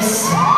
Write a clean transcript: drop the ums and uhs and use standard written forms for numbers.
Lewis.